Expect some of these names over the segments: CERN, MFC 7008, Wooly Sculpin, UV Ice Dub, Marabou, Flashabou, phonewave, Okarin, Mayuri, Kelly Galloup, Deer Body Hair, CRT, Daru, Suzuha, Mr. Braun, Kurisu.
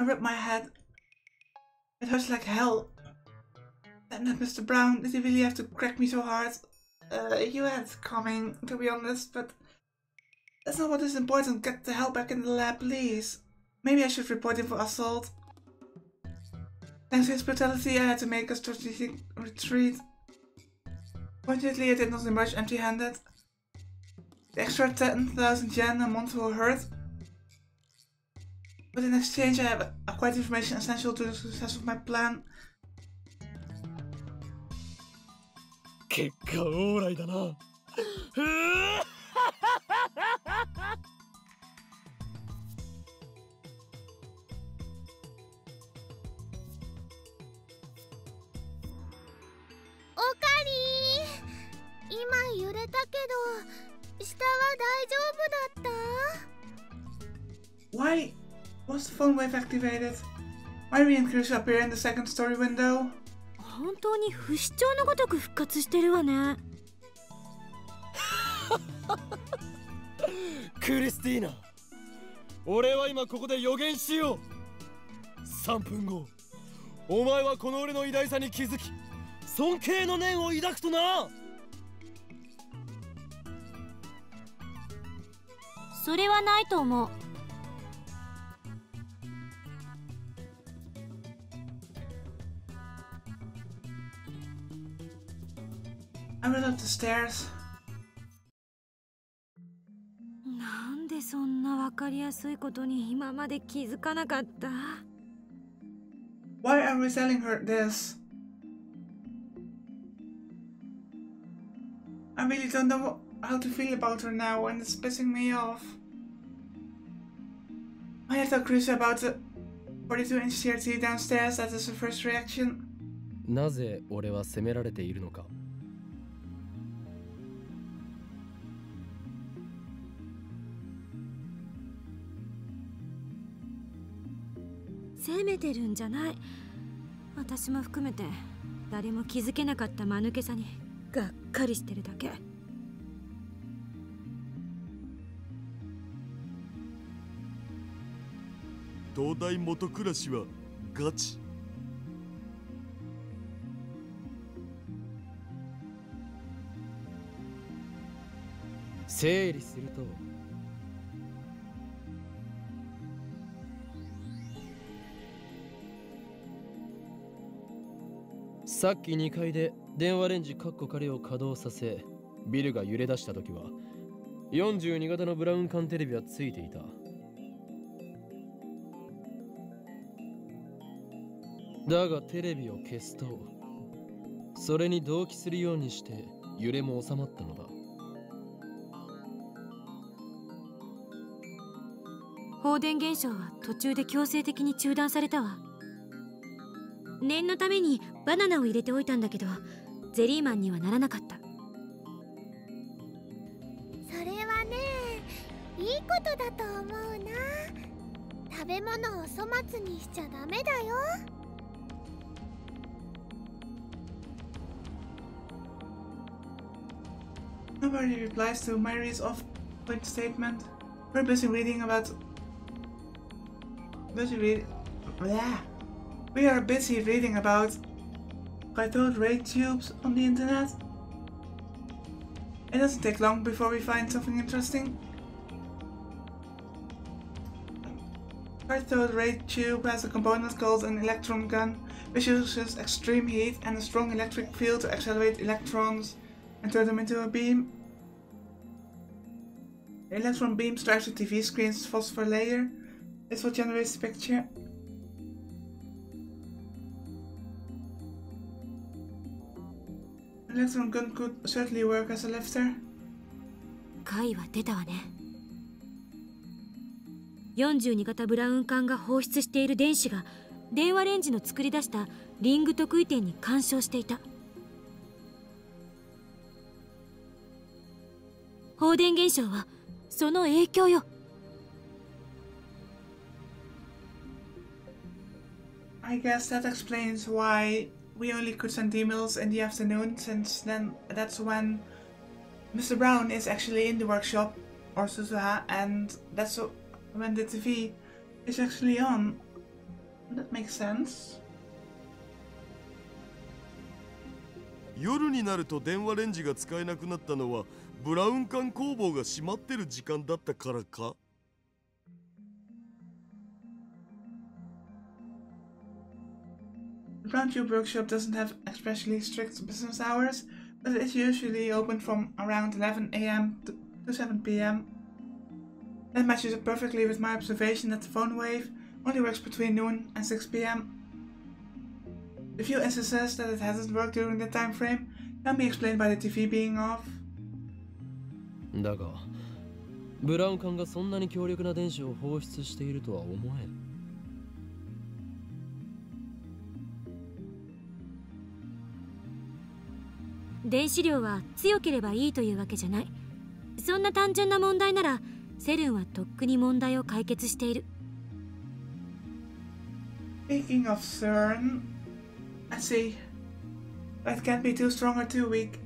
I rubbed my head. It hurts like hell. And that Mr. Braun, did he really have to crack me so hard? You had coming, to be honest, but that's not what is important. Get the hell back in the lab, please. Maybe I should report him for assault. Thanks to his brutality, I had to make a strategic retreat. Fortunately, I did not emerge empty-handed. The extra 10,000 yen a month will hurt. But in exchange, I have acquired information essential to the success of my plan. Why was the phone wave activated? Mayuri and Kurisu appear in the second story window. Christina, I went up the stairs. Why are we telling her this? I really don't know how to feel about her now, and it's pissing me off. I had to cruise about the 42-inch CRT downstairs. That is the first reaction.さっき2階で電話レンジ彼を稼働させ、ビルが揺れ出した時は42型のブラウン管テレビはついていた。だがテレビを消すと、それに同期するようにして揺れも収まったのだ。放電現象は途中で強制的に中断されたわ。 念のためにバナナを入れておいたんだけど、ゼリーマンにはならなかった。それはね、いいことだと思うな。食べ物を粗末にしちゃダメだよ。Nobody replies to Mayuri's off-point statement. We're busy reading about. We are busy reading about cathode ray tubes on the internet. It doesn't take long before we find something interesting. Cathode ray tube has a component called an electron gun, which uses extreme heat and a strong electric field to accelerate electrons and turn them into a beam. The electron beam strikes the TV screen's phosphor layer. It's what generates the picture. Electron gun could certainly work as a lifter. Kai was out. 42型ブラウン管が放出している電子が電話レンジの作り出したリング特異点に干渉していた。放電現象はその影響よ。I guess that explains why. We only could send emails in the afternoon, since then that's when Mr. Braun is actually in the workshop, or Suzuha, and that's when the TV is actually on. That makes sense. 夜になると電話レンジが使えなくなったのはブラウン管工房が閉まってる時間だったからか。The brown tube workshop doesn't have especially strict business hours, but it is usually open from around 11 AM to 7 PM. That matches up perfectly with my observation that the phone wave only works between noon and 6 PM. The few instances that it hasn't worked during that time frame can be explained by the TV being off. だが、ブラウン管がそんなに強力な電子を放出しているとは思えん。電子量は強ければいいというわけじゃない。そんな単純な問題なら、セルンはとっくに問題を解決している。Speaking of CERN, I see. That can't be too strong or too weak.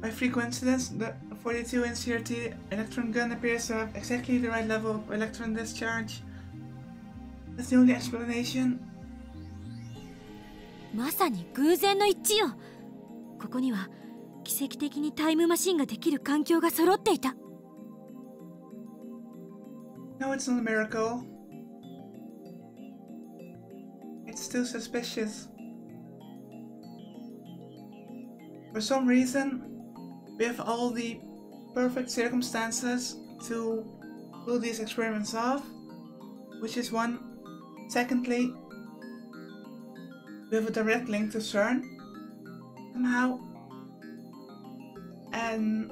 By free coincidence, the 42-inch CRT electron gun appears to have exactly the right level of electron discharge. That's the only explanation. まさに偶然の一致よ。ここには奇跡的にタイムマシンができる環境が揃っていた。No, it's not a miracle. It's still suspicious. For some reason, we have all the perfect circumstances to pull these experiments off, which is one. Secondly, we have a direct link to CERN. Somehow. And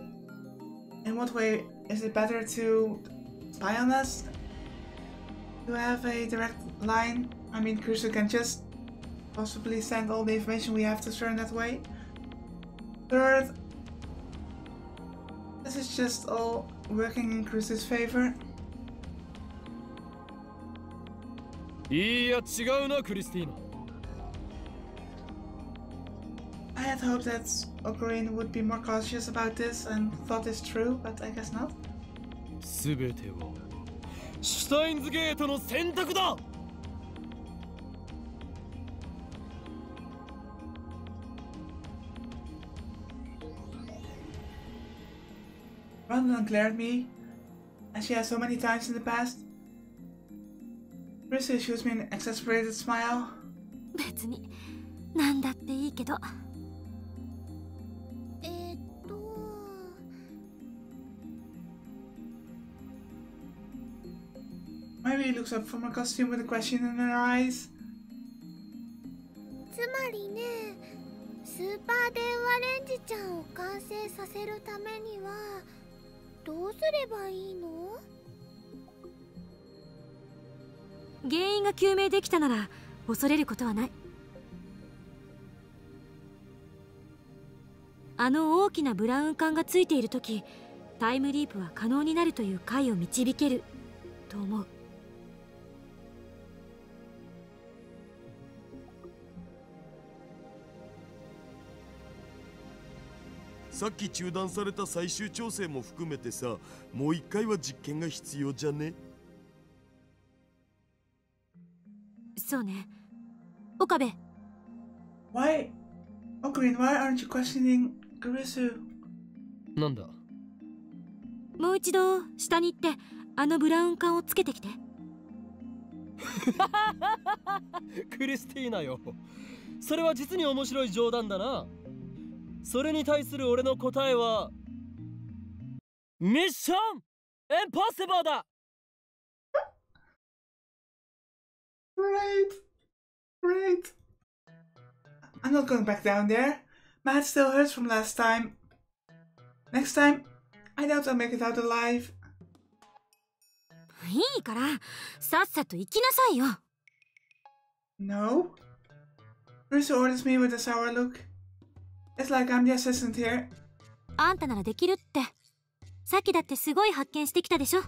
in what way is it better to spy on us? To have a direct line? I mean, Kurisu can just possibly send all the information we have to CERN that way. Third, this is just all working in Kurisu's favor. いいや、違うな、クリスティーナ。 I had hoped that Okarin would be more cautious about this and thought this true, but I guess not. すべてはシュタインズゲートの選択だ! Rondon glared at me, as she has so many times in the past. Chris issues me an exasperated smile. 別に何だっていいけど。Mayuri looks up from her costume with a question in her eyes. つまりね、スーパー電話レンジちゃんを完成させるためにはどうすればいいの？原因が究明できたなら恐れることはない。あの大きなブラウン管がついている時、タイムリープは可能になるという解を導けると思う。さっき中断された最終調整も含めてさ、もう一回は実験が必要じゃね。そうね。岡部。Why, Okarin, why aren't you questioning Kurisu? なんだ。もう一度下に行ってあのブラウン管をつけてきて。クリスティーナよ。それは実に面白い冗談だな。それに対する俺の答えはミッションインポッシブルだ。Great, great. I'm not going back down there. My head still hurts from last time. Next time, I doubt I'll make it out alive. いいからさっさと行きなさいよ。No. Bruce orders me with a sour look. It's like I'm the assistant here. あんたならできるって。さっきだってすごい発見してきたでしょ。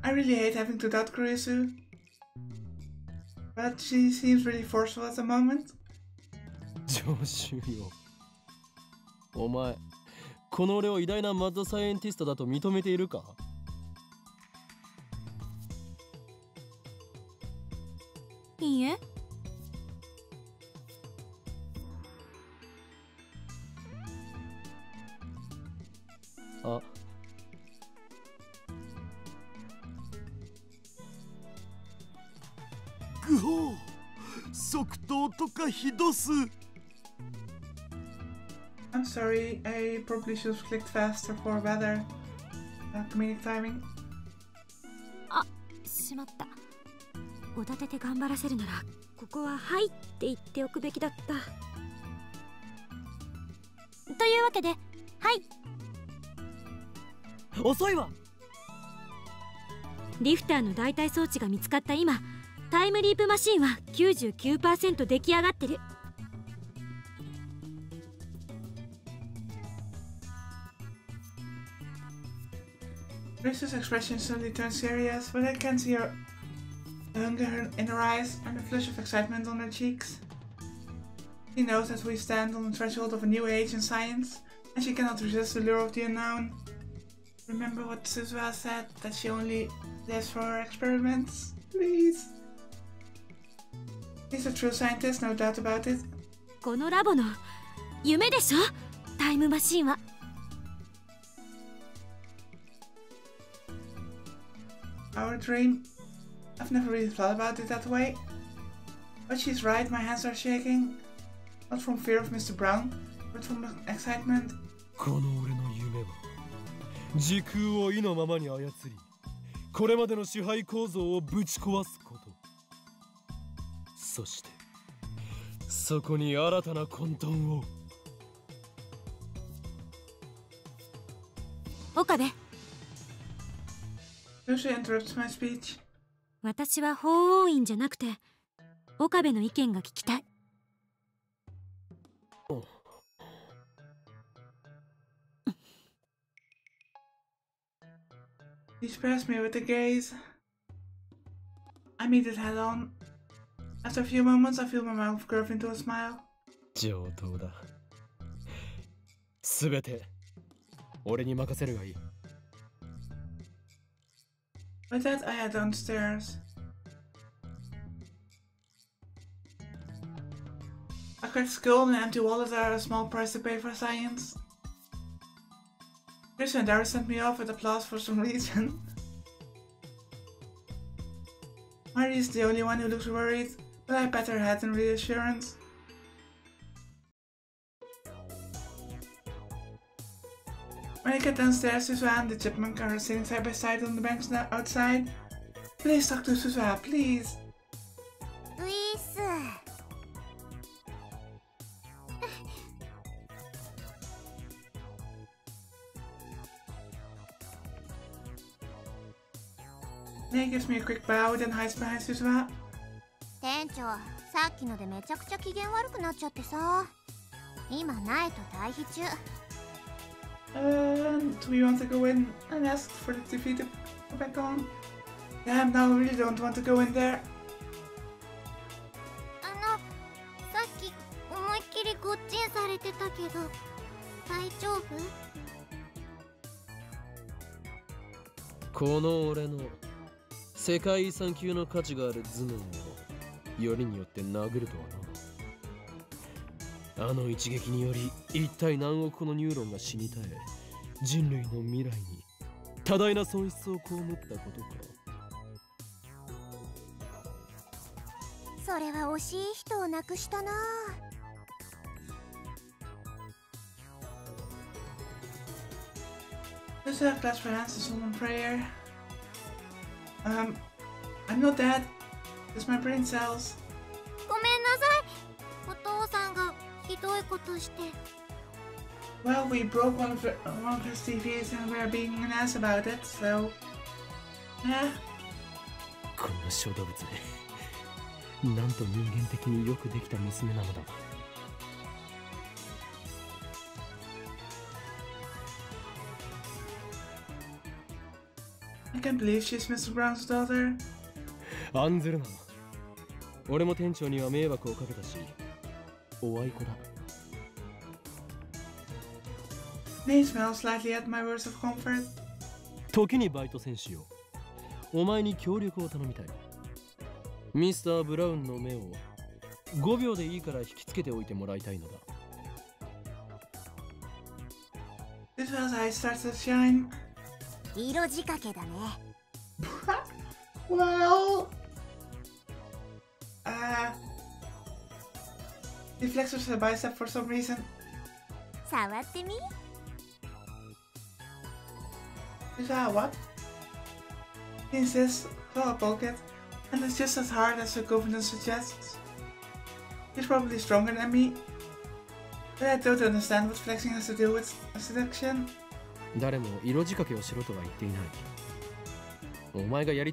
I really hate having to doubt Kurisu, but she seems really forceful at the moment. 常習よ。お前、この俺を偉大なマッドサイエンティストだと認めているか? Oh. Go! 即答とかひどす。 I'm sorry, I probably should have clicked faster for better comedic timing. あ、しまった。おだてて頑張らせるなら、ここははいって言っておくべきだった。というわけで、はい。遅いわ。リフターの代替装置が見つかった今、タイムリープマシンは 99% 出来上がってる。 Kurisu's expression suddenly turned serious, but I can see her hunger in her eyes and the flush of excitement on her cheeks. She knows that we stand on the threshold of a new age in science, and she cannot resist the lure of the unknown. Remember what Suzuha said, that she only lives for her experiments? Please. She's a true scientist, no doubt about it. このラボの夢でしょ、タイムマシンは。 Our dream. I've never really thought about it that way. But she's right, my hands are shaking. Not from fear of Mr. Braun, but from excitement. この俺の夢は時空を意のままに操り、これまでの支配構造をぶち壊すこと。そしてそこに新たな混沌を。岡部。 Lucy interrupts my speech. 私は法王院じゃなくて岡部の意見が聞きたい。He spares me with a gaze. I meet it head on. After a few moments, I feel my mouth curve into a smile. 上等だ。すべて俺に任せるがいい。 With that, I head downstairs. A cracked skull and an empty wallet are a small price to pay for science. Chris and Daru sent me off with applause for some reason. Mary is the only one who looks worried, but I pat her head in reassurance. When I get downstairs, Suzuha and the chipmunk are sitting side by side on the bench outside. Please talk to Suzuha, please. Please. Nate gives me a quick bow, then hides behind Suzuha. 店長、さっきのでめちゃくちゃ機嫌悪くなっちゃってさ。今ナイト退避中。 Do we want to go in and ask for the TV to go back on? Damn, now I really don't want to go in there. さっき思いっきりごっちんされてたけど、大丈夫？この俺の世界遺産級の価値がある頭脳をよりによって殴るとはな。 あの一撃により一体何億個のニューロンが死に絶え人類の未来に多大な損失を被ったことか。それは惜しい人を亡くしたな。Just have class for hands to someone prayer. I'm not dead. It's my brain cells. ごめんなさい。お父さんが。 Well, we broke one of his TVs and we're being an ass about it, so. Yeah. この小動物め、なんと人間的によくできた娘なのだ。I can't believe she's Mr. Brown's daughter. アンゼルなの。俺も店長には迷惑をかけたし。 Nate smiles slightly at my words of comfort. 時にバイト戦士よ。お前に協力を頼みたい。ミスター・ブラウンの目を5秒でいいから引きつけておいてもらいたいのだ。This was how it starts to shine. Well, it flexes the bicep for some reason. Is that what? Insists, hollow pocket, and it's just as hard as the covenant suggests. He's probably stronger than me, but I don't understand what flexing has to do with seduction. No, she won't. It'll be okay. I want to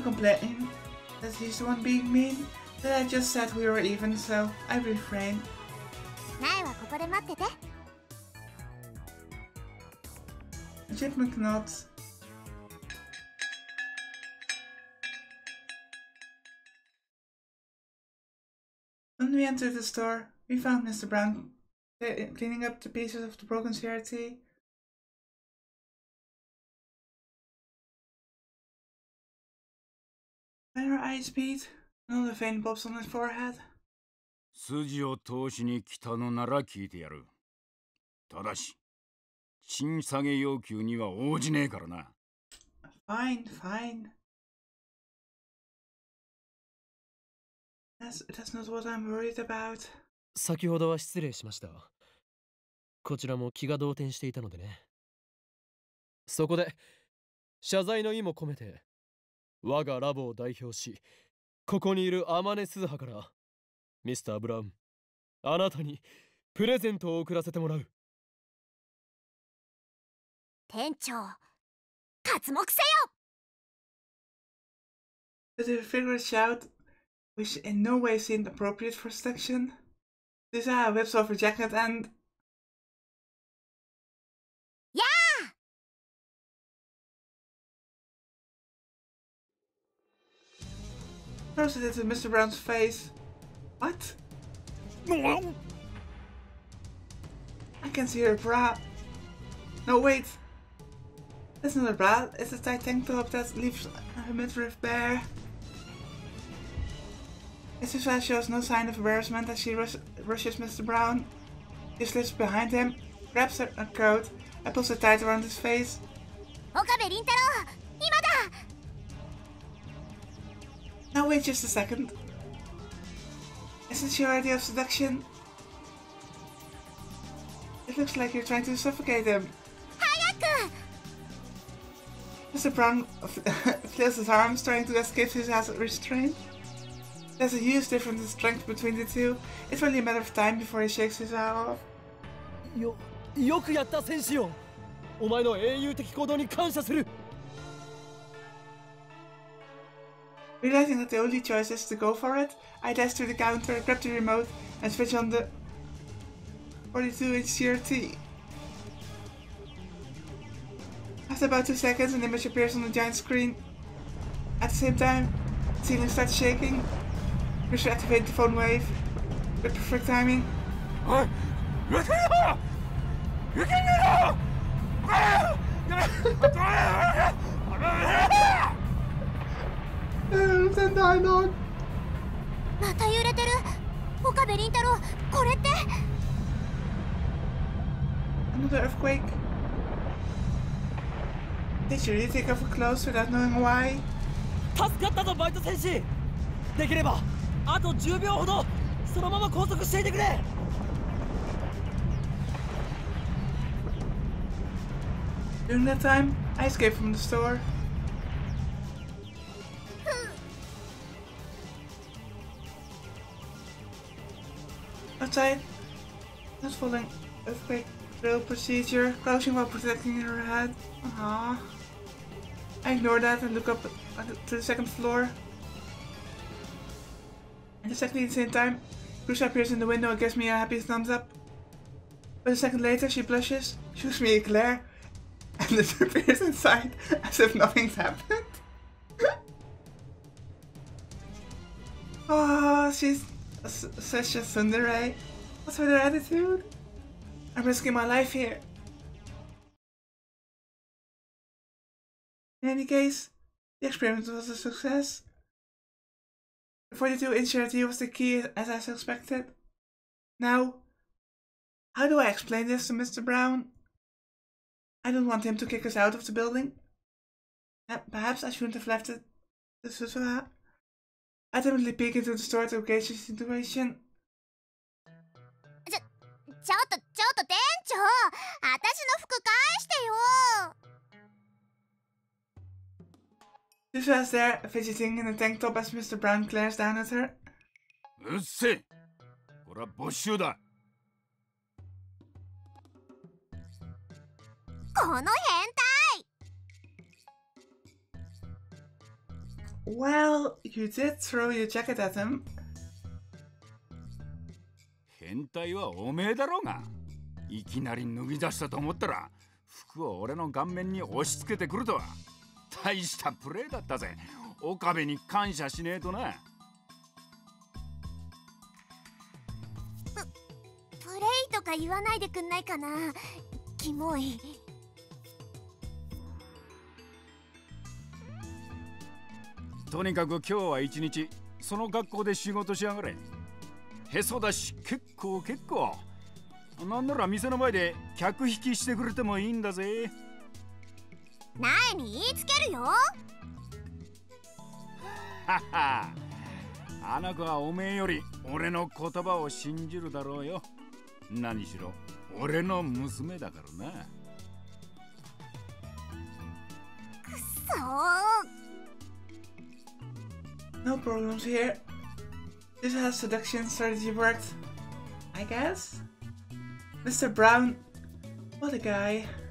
complain that he's the one being mean, but I just said we were even, so I refrain. Chipmunk nods. When we entered the store, we found Mr. Braun cleaning up the pieces of the broken CRT. And her eyes beat, and all the vein pops on his forehead. Fine, fine. That's not what I'm worried about. Did you figure it out? Which in no way seemed appropriate for seduction. Suzuha whips off her jacket and... Yeah! Throws it into Mr. Braun's face. What? I can see her bra. No, wait. That's not a bra, it's a tight tank top that leaves her midriff bare. Suzuha shows no sign of embarrassment as she rushes Mr. Braun. She slips behind him, grabs her coat, and pulls it tight around his face. Now wait just a second. Isn't she already of seduction? It looks like you're trying to suffocate him. Mr. Braun flails his arms, trying to escape Suzuha's restraint. There's a huge difference in strength between the two. It's only a matter of time before he shakes his head off. Realizing that the only choice is to go for it, I dash to the counter, grab the remote, and switch on the 42-inch CRT. After about 2 seconds, an image appears on the giant screen. At the same time, the ceiling starts shaking. We should activate the phone wave with perfect timing. Another earthquake. Did you really take off her clothes without knowing why? During that time, I escaped from the store. outside. Not following earthquake drill procedure. Crouching while protecting her head. Aww. I ignore that and look up to the second floor. At exactly the same time, Kurisu appears in the window and gives me a happy thumbs up. But a second later, she blushes, shoots me a glare, and disappears inside as if nothing's happened. Oh, she's such a tsundere. What's with her attitude? I'm risking my life here. In any case, the experiment was a success. The 42-inch CRT was the key, as I suspected. Now, how do I explain this to Mr. Braun? I don't want him to kick us out of the building. Perhaps I shouldn't have left the Suzuha. I timidly peek into the store to gauge the situation. Suzuha is there, fidgeting in a tank top as Mr. Braun glares down at her. Well, you did throw your jacket at him. No problems here. This is how seduction strategy worked, I guess. Mr. Braun, what a guy.